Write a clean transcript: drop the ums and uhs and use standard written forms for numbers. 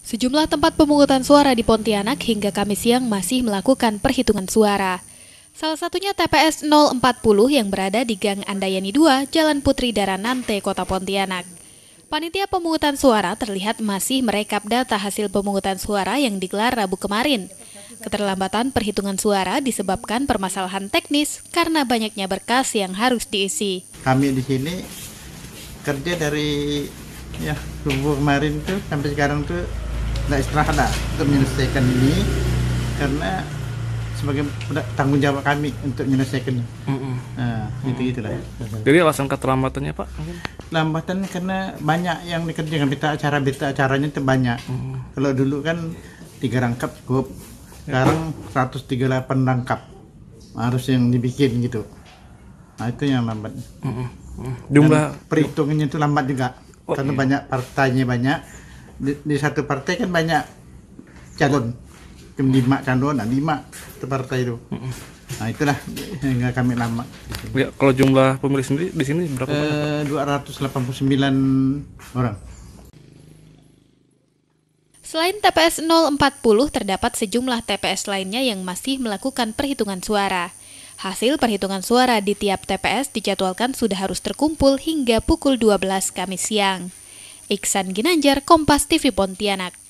Sejumlah tempat pemungutan suara di Pontianak hingga Kamis siang masih melakukan perhitungan suara. Salah satunya TPS 040 yang berada di Gang Andayani 2, Jalan Putri Dara Nante, Kota Pontianak. Panitia pemungutan suara terlihat masih merekap data hasil pemungutan suara yang digelar Rabu kemarin. Keterlambatan perhitungan suara disebabkan permasalahan teknis karena banyaknya berkas yang harus diisi. Kami di sini kerja dari subuh kemarin tuh sampai sekarang tuh tidak istirahat untuk menyelesaikan ini, karena sebagai tanggung jawab kami untuk menyelesaikannya. Gitu-gitulah. Jadi alasan keterlambatannya, Pak? Lambatannya karena banyak yang dikerjakan, berita acaranya itu banyak. Kalau dulu kan 3 rangkap cukup, sekarang 138 rangkap harus yang dibikin gitu. Nah, itu yang lambat. Jumlah perhitungannya itu lambat juga, karena banyak partainya, di satu partai kan banyak calon, cuma 5 calon, nah 5 satu partai itu. Nah, itulah hingga kami lama. Ya, kalau jumlah pemilih sendiri di sini berapa? 289 orang. Selain TPS 040, terdapat sejumlah TPS lainnya yang masih melakukan perhitungan suara. Hasil perhitungan suara di tiap TPS dijadwalkan sudah harus terkumpul hingga pukul 12 Kamis siang. Iksan Ginanjar, Kompas TV Pontianak.